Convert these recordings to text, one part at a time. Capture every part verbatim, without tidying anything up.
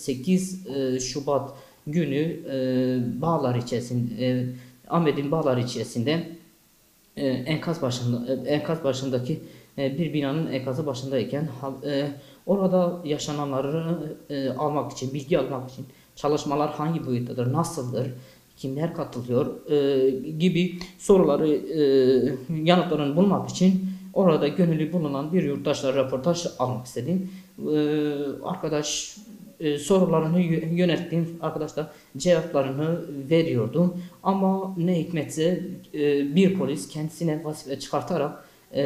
sekiz Şubat günü Bağlar ilçesinde, Ahmet'in Bağlar ilçesinde enkaz başında enkaz başındaki bir binanın enkazı başındayken orada yaşananları almak için, bilgi almak için çalışmalar hangi boyuttadır, nasıldır, kimler katılıyor gibi soruları, yanıtlarını bulmak için orada gönüllü bulunan bir yurttaşla röportaj almak istedim. Arkadaş Ee, sorularını yönelttiğim arkadaşlar cevaplarını veriyordum. Ama ne hikmetse e, bir polis kendisine vazife çıkartarak e,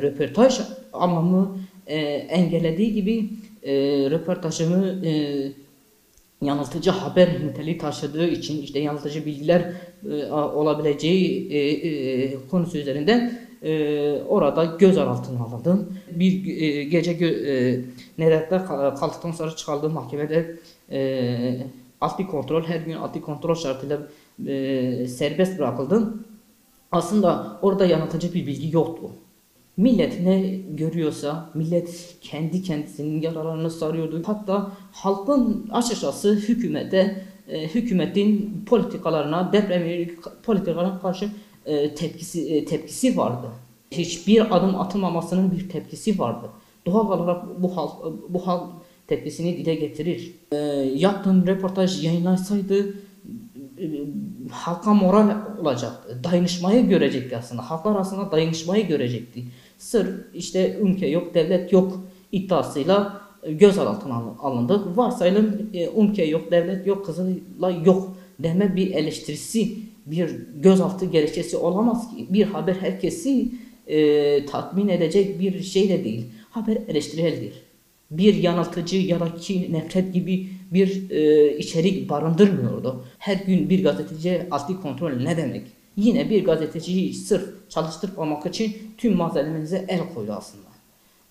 röportaj almamı e, engellediği gibi e, röportajımı e, yanıltıcı haber niteliği taşıdığı için, işte yanıltıcı bilgiler e, olabileceği e, e, konusu üzerinden Ee, orada gözaltına alındım. Bir e, gece gö e, nöbette kaldıktan sonra çıkardığım mahkemede e, adli kontrol, her gün adli kontrol şartıyla e, serbest bırakıldım. Aslında orada yanıltıcı bir bilgi yoktu. Millet ne görüyorsa, millet kendi kendisinin yaralarını sarıyordu. Hatta halkın açıkçası hükümete, e, hükümetin politikalarına, deprem politikalarına karşı tepkisi tepkisi vardı. Hiçbir adım atılmamasının bir tepkisi vardı. Doğal olarak bu hal bu hal tepkisini dile getirir. E, yaptığım röportaj yayınlansaydı e, halka moral olacaktı. Dayanışmayı görecekti aslında. Halklar arasında dayanışmayı görecekti. Sırf işte ülke yok, devlet yok iddiasıyla gözaltına alındık. Varsayalım e, ülke yok, devlet yok, Kızılay yok deme bir eleştirisi, bir gözaltı gerekçesi olamaz ki. Bir haber herkesi e, tatmin edecek bir şey de değil. Haber eleştireldir. Bir yanıltıcı ya da kin, nefret gibi bir e, içerik barındırmıyordu. Her gün bir gazeteci adli kontrol ne demek? Yine bir gazeteciyi sırf çalıştırmamak için tüm malzememize el koydu aslında.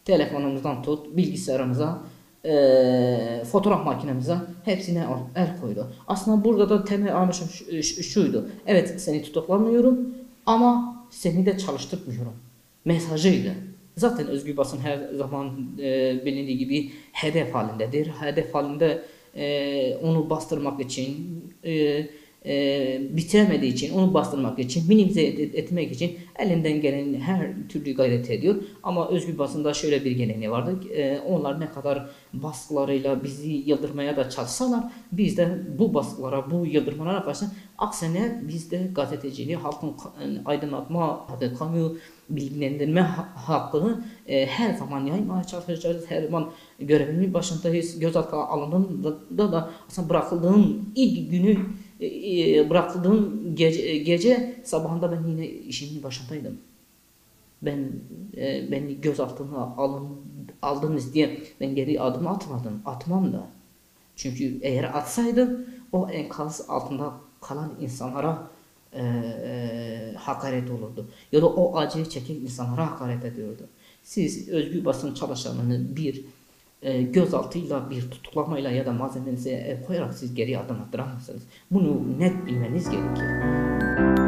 Telefonumuzdan tut, bilgisayarımıza, E, fotoğraf makinemize, hepsine el koydu. Aslında burada da temel amaçım şuydu: evet, seni tutuklamıyorum ama seni de çalıştırmıyorum mesajıydı. Zaten özgür basın her zaman e, bilindiği gibi hedef halindedir. Hedef halinde e, onu bastırmak için, e, e, bitiremediği için, onu bastırmak için, minimize etmek için elinden gelen her türlü gayret ediyor. Ama özgür basında şöyle bir geleneği vardı. E, onlar ne kadar baskılarıyla bizi yıldırmaya da çalışsalar, biz de bu baskılara, bu yıldırmalara karşı, aksine biz de gazeteciliği, halkın aydınlatma hakkı, kamu bilgilendirme hakkını e, her zaman yaymaya çalışacağız. Her zaman görevinin başındayız. Gözaltına alındığında da aslında bırakıldığım ilk günü, bırakıldığım gece, gece sabahında ben yine işimin başındaydım. Ben e, beni gözaltına alın, aldınız diye ben geri adım atmadım. Atmam da. Çünkü eğer atsaydım o enkaz altında kalan insanlara e, e, hakaret olurdu. Ya da o acıyı çeken insanlara hakaret ediyordu. Siz özgür basın çalışanını bir gözaltıyla, bir tutuklamayla ya da malzemenize koyarak siz geri adım attıramazsınız. Bunu net bilmeniz gerekir.